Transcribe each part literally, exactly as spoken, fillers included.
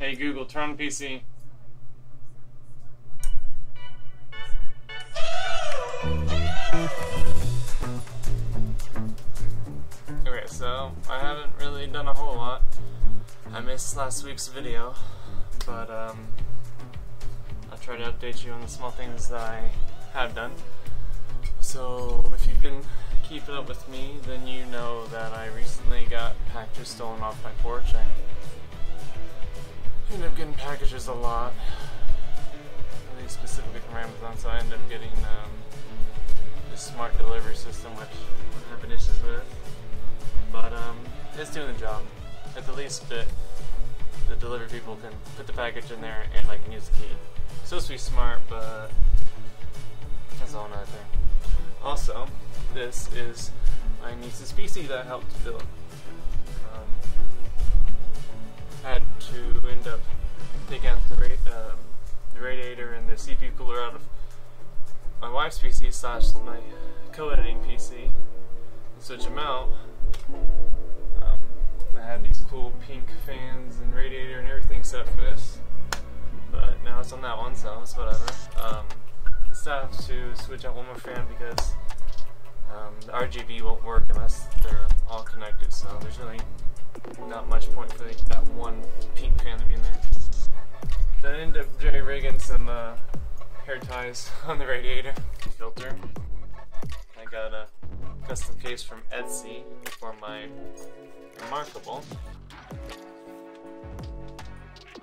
Hey Google, turn on P C. Okay, so I haven't really done a whole lot. I missed last week's video, but um, I'll try to update you on the small things that I have done. So if you've been keeping up with me, then you know that I recently got packages stolen off my porch. I end up getting packages a lot, really specifically from Amazon, so I end up getting um, this smart delivery system, which I'm having issues with, but um, it's doing the job. At the least bit, the delivery people can put the package in there and I can use the key. It's supposed to be smart, but that's all another thing. Also, this is my niece's P C that I helped build. Um, had to end up taking out the, ra uh, the radiator and the C P U cooler out of my wife's P C slash my co-editing P C and switch them out. Um, I had these cool pink fans and radiator and everything set for this, but now it's on that one, so it's whatever. Um, have to switch out one more fan because um, the R G B won't work unless they're all connected, so there's really not much point for that one pink fan to be in there. Then I ended up jerry-rigging some uh, hair ties on the radiator filter. I got a custom case from Etsy for my Remarkable.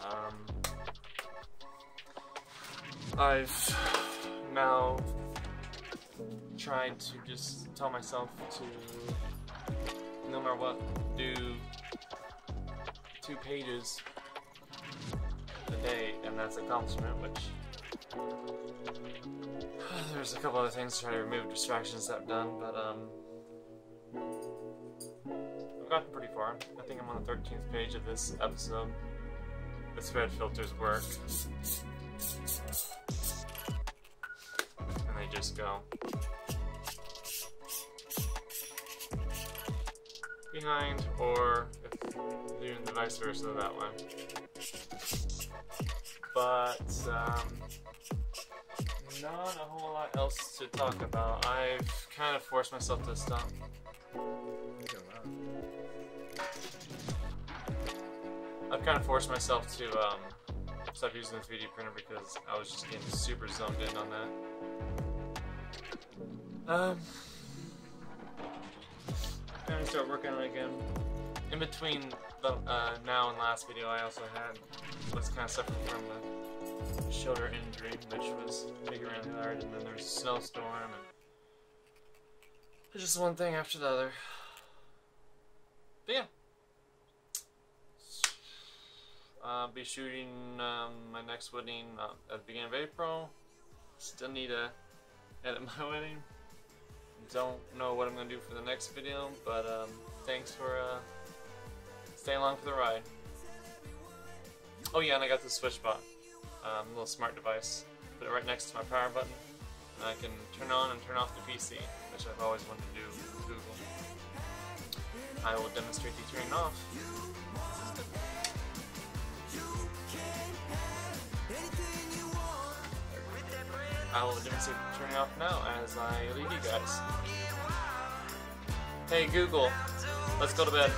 Um, I've now trying to just tell myself to, no matter what, do two pages a day, and that's an accomplishment, which there's a couple other things to try to remove distractions that I've done, but um, I've gotten pretty far. I think I'm on the thirteenth page of this episode. The thread filters work. They just go. Behind, or if you're the vice versa that way. But, um, not a whole lot else to talk about. I've kind of forced myself to stop. I've kind of forced myself to um, stop using the three D printer because I was just getting super zoomed in on that. Um, I'm gonna start working on it again. In between the, uh, now and last video, I also had was kind of suffering from a shoulder injury, which was bigger and hard, and then there was a snowstorm, and it's just one thing after the other. But yeah, uh, I'll be shooting um, my next wedding uh, at the beginning of April. Still need to edit my wedding. Don't know what I'm gonna do for the next video, but um, thanks for uh, staying along for the ride. Oh yeah, and I got the SwitchBot, um, little smart device. Put it right next to my power button, and I can turn on and turn off the P C, which I've always wanted to do with Google. I will demonstrate the turning off. I will demonstrate turning off now as I leave you guys. Hey Google, let's go to bed.